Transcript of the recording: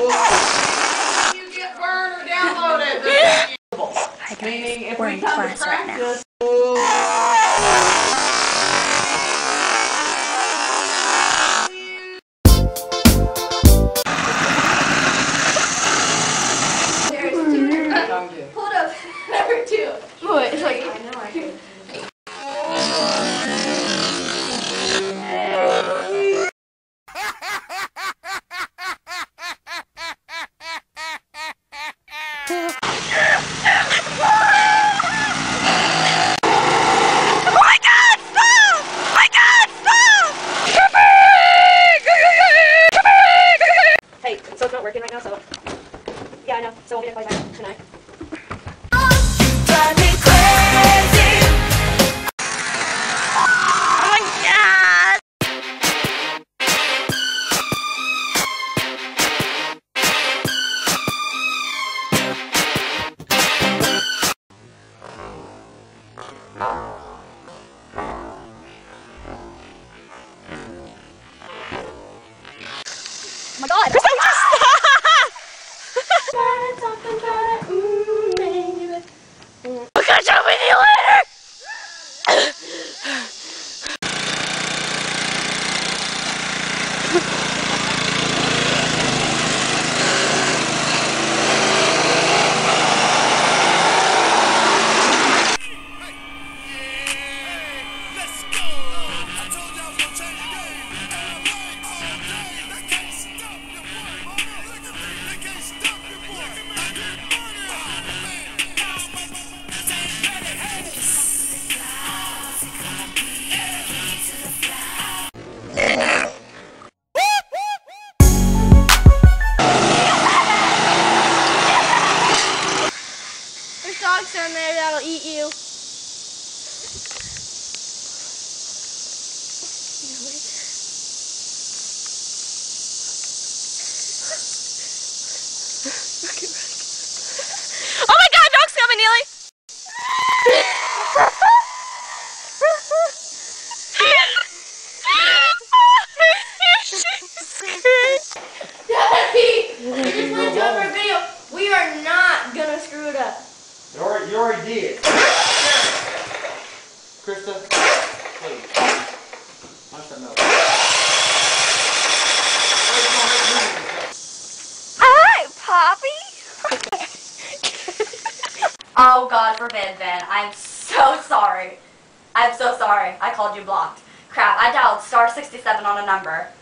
You get burned or downloaded. Hi guys, we're in class right now. Hold up, number two. What? It's like I know I can. Oh my god! Krista, just we're gonna jump with you later! Dogs down there that'll eat you. Oh my god, dog's coming, Nelly! Daddy! I just want to over a video. We are not gonna screw it up. You already did. Krista, please. Watch that milk. Alright, Poppy. Oh, God forbid, Ben. I'm so sorry. I'm so sorry. I called you blocked. Crap, I dialed *67 on a number.